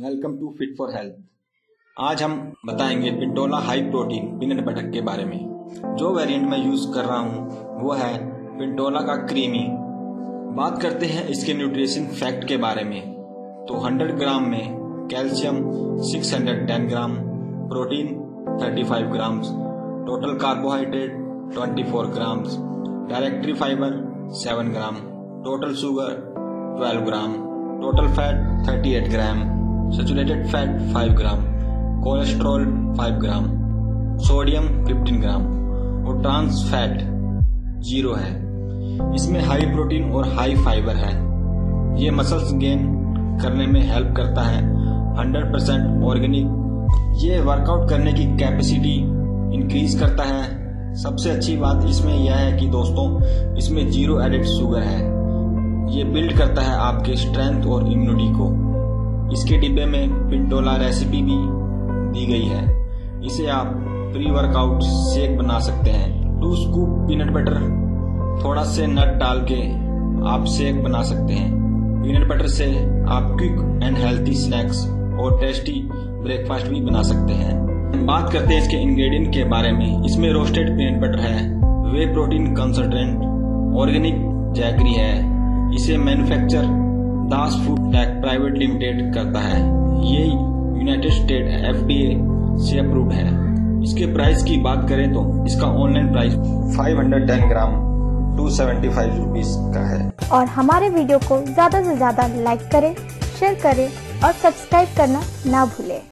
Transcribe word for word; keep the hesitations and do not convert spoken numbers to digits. Welcome to fit for health. आज हम बताएंगे Pintola high protein peanut butter के बारे में। जो वेरिएंट मैं यूज कर रहा हूँ वो है पिंटोला का क्रीमी। बात करते हैं इसके न्यूट्रिशन फैक्ट के बारे में, तो सौ ग्राम में कैल्शियम छह सौ दस ग्राम, प्रोटीन पैंतीस ग्राम्स, टोटल कार्बोहाइड्रेट चौबीस ग्राम्स, डायरेक्टरी फाइबर सात ग्राम, टोटल शुगर बारह ग्राम, टोटल फैट अड़तीस ग्राम, सैचुरेटेड फैट पाँच ग्राम, कोलेस्ट्रॉल पाँच ग्राम, सोडियम पंद्रह ग्राम और ट्रांस फैट जीरो है। इसमें हाई प्रोटीन और हाई फाइबर है। ये मसल्स गेन करने में हेल्प करता है। सौ परसेंट ऑर्गेनिक। ये वर्कआउट करने की कैपेसिटी इंक्रीज करता है। सबसे अच्छी बात इसमें यह है कि दोस्तों इसमें जीरो एडेड शुगर है। ये बिल्ड करता है आपके स्ट्रेंथ और इम्यूनिटी को। इसके डिब्बे में पिंटोला रेसिपी भी दी गई है। इसे आप प्री वर्कआउट शेक बना सकते हैं। टू स्कूप पीनट बटर, थोड़ा से नट डाल के आप शेक बना सकते हैं। पीनट बटर से आप क्विक एंड हेल्थी स्नैक्स और टेस्टी ब्रेकफास्ट भी बना सकते हैं। बात करते हैं इसके इंग्रेडिएंट के बारे में। इसमें रोस्टेड पीनट बटर है, whey protein concentrate, organic jaggery है। इसे manufacture Das food tech private limited करता है। ये united state F D A से अप्रूव्ड है। इसके प्राइस की बात करें तो इसका ऑनलाइन प्राइस पाँच सौ दस ग्राम दो सौ पचहत्तर रुपीस का है। और हमारे वीडियो को ज्यादा से ज्यादा लाइक करें, शेयर करें और सब्सक्राइब करना ना भूलें।